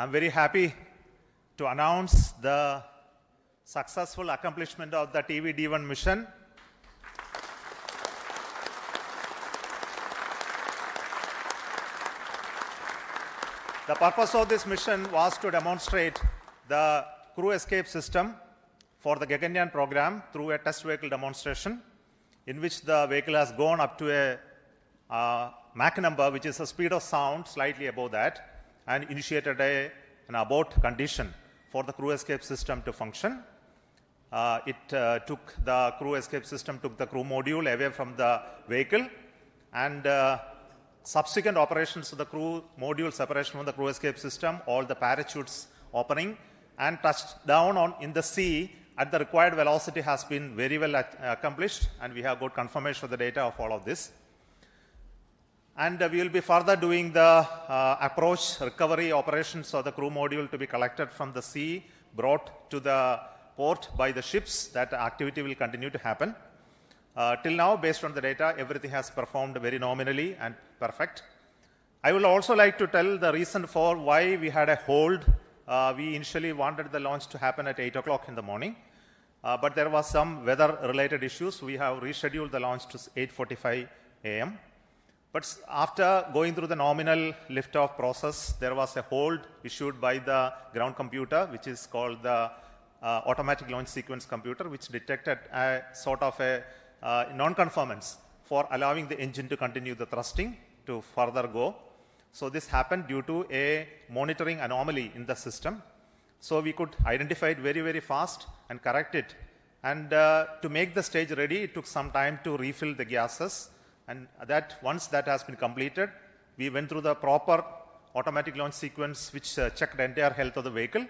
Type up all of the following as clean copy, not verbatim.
I'm very happy to announce the successful accomplishment of the TVD1 mission. The purpose of this mission was to demonstrate the crew escape system for the Gaganyaan program through a test vehicle demonstration, in which the vehicle has gone up to a Mach number, which is the speed of sound slightly above that, and initiated an abort condition for the crew escape system to function. The crew escape system took the crew module away from the vehicle, and subsequent operations of the crew module separation from the crew escape system, all the parachutes opening, and touched down in the sea at the required velocity has been very well accomplished, and we have got confirmation of the data of all of this. And we will be further doing the approach recovery operations of the crew module to be collected from the sea, brought to the port by the ships. That activity will continue to happen. Till now, based on the data, everything has performed very nominally and perfect. I will also like to tell the reason for why we had a hold. We initially wanted the launch to happen at 8 o'clock in the morning, but there was some weather-related issues. We have rescheduled the launch to 8:45 a.m. But after going through the nominal liftoff process, there was a hold issued by the ground computer, which is called the automatic launch sequence computer, which detected a sort of a non-conformance for allowing the engine to continue the thrusting to further go. So this happened due to a monitoring anomaly in the system. So we could identify it very, very fast and correct it. And to make the stage ready, it took some time to refill the gases. And once that has been completed, we went through the proper automatic launch sequence, which checked the entire health of the vehicle.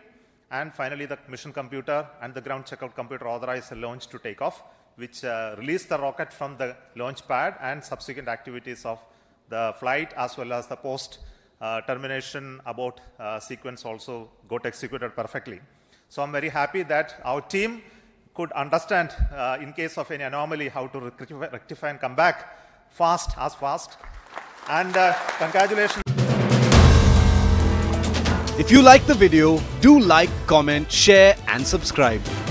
And finally, the mission computer and the ground checkout computer authorized the launch to take off, which released the rocket from the launch pad and subsequent activities of the flight, as well as the post-termination abort sequence also got executed perfectly. So I'm very happy that our team could understand, in case of any anomaly, how to rectify and come back as fast. And congratulations. If you like the video, do like, comment, share and subscribe.